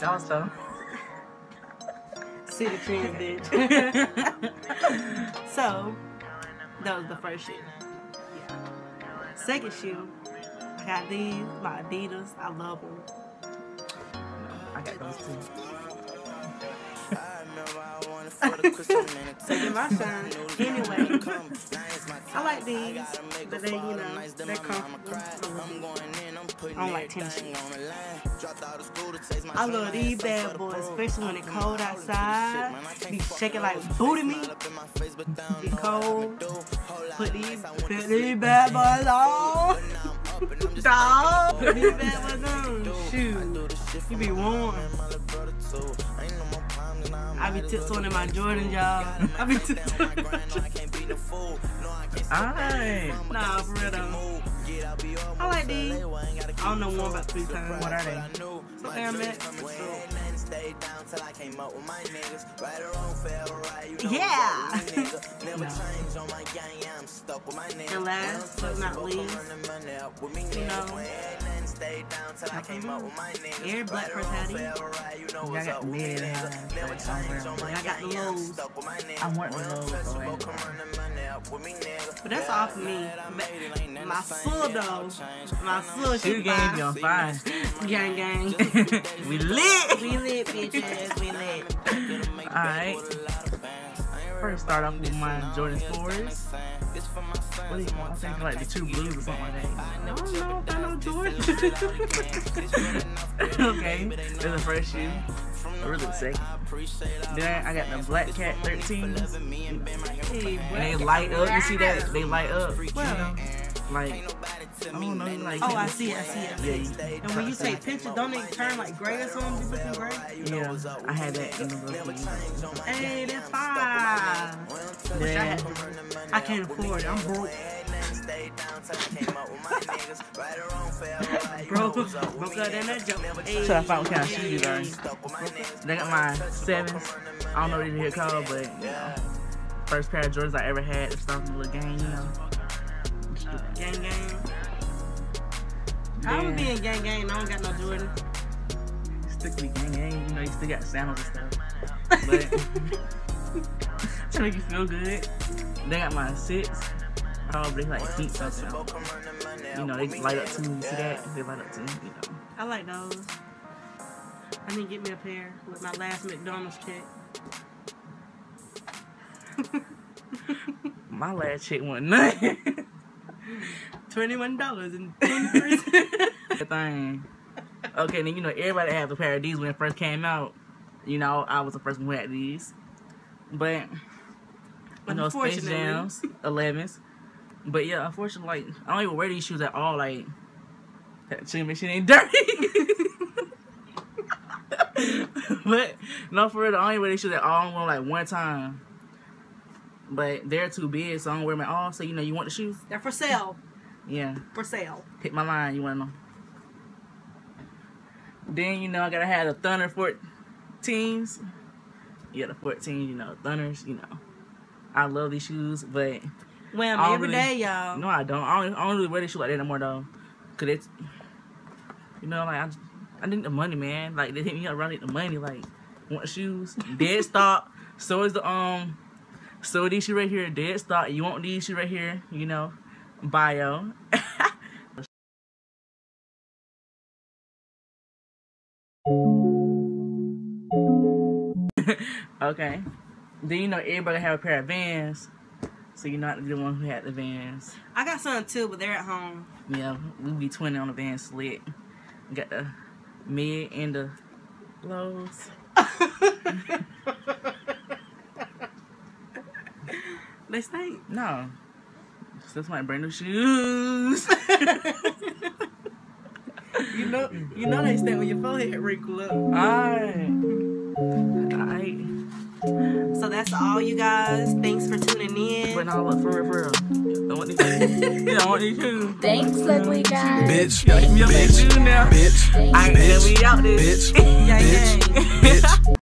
Don't stop. City twins, bitch. So, that was the first shoe. Yeah. Second shoe, I got these, my Adidas. I love them. I got those too. Taking my shine. Anyway, I like these, but they, you know, they're comfortable. I don't like tennis shoes. I love these bad boys, especially when it's cold outside. Be shaking like booty meat. Be cold. Put these bad boys on. Dog. Put these bad boys on. Shoot. You be warm. I be tiptoeing in my Jordan, y'all. I be tiptoeing in my Jordan. Alright. Nah, for real though. I like these. I don't know one about 3 times. What are they? So they're mixed. Yeah! No. And last but not least, you know, I came up with my niggas. Every black person had these. I got mid I got the lows. I want the lows, right? But that's all for me. My soul though. My soul should buy. You fine. Gang gang. We lit. We lit, bitches. We lit. Alright. First start off with my Jordan 4s. What do you want? I think like the 2 blues or something like that. I don't know if I know Jordan. Okay, that's the first shoe. Really the second. Then I got the Black Cat 13s. And they light up. You see that? They light up. Well, like, I don't know, like, oh, I see it. Yeah, and when you take pictures, don't they turn like gray or something? You looking gray? Yeah, I had that in the book. Hey, that's fine. Yeah. I can't afford it. I'm broke. Bro, broke up in that jump. Should I find what kind of shoes you learn? They got my 7s. I don't know what they're called, but you know, first pair of Jordans I ever had. It's something little gang, you know. Gang gang. Yeah. I would be in gang gang. I don't got no Jordan. Stick to gang gang. You know you still got sandals and stuff. But to make you feel good, they got my 6. Oh, they like feet something. You know they light up too. See that? They light up too. You know. I like those. I need to get me a pair with my last McDonald's check. My last check went nothing. $21.23. Okay, then you know everybody had a pair of these when it first came out. You know, I was the first one who had these. But I know Space Jams, 11s. But yeah, unfortunately, like, I don't even wear these shoes at all. Like that shit ain't dirty. But no, for real, I only wear these shoes at all. I only like one time. But they're too big, so I don't wear them at all. So, you know, you want the shoes? They're for sale. Yeah. For sale. Hit my line. You want them. Then, you know, I got to have the Thunder 14s. Yeah, the 14, you know, Thunders, you know. I love these shoes, but... Wear them every day, y'all. No, I don't. I don't really wear these shoes like that no more, though. Because it's... You know, like, I need the money, man. Like, they hit me up, I need the money. Like, want shoes? Dead stock. So is the, So these shoes right here, dead stock. You want these shoes right here, you know, bio. Okay. Then you know everybody have a pair of Vans. So you're not the one who had the Vans. I got some too, but they're at home. Yeah, we be twinning on the Vans slit. We got the mid and the lows. They stink. No. That's my brand new shoes. you know they stink when your forehead wrinkle up. Alright. So that's all, you guys. Thanks for tuning in. But no, look, for real. Don't want these shoes. Don't want these shoes. Thanks, ugly guys. Bitch. Bitch. Bitch. Bitch. Bitch. Bitch. Bitch. Bitch. Bitch. Bitch. Bitch. Bitch. Bitch. Bitch. Bitch. Bitch. Bitch.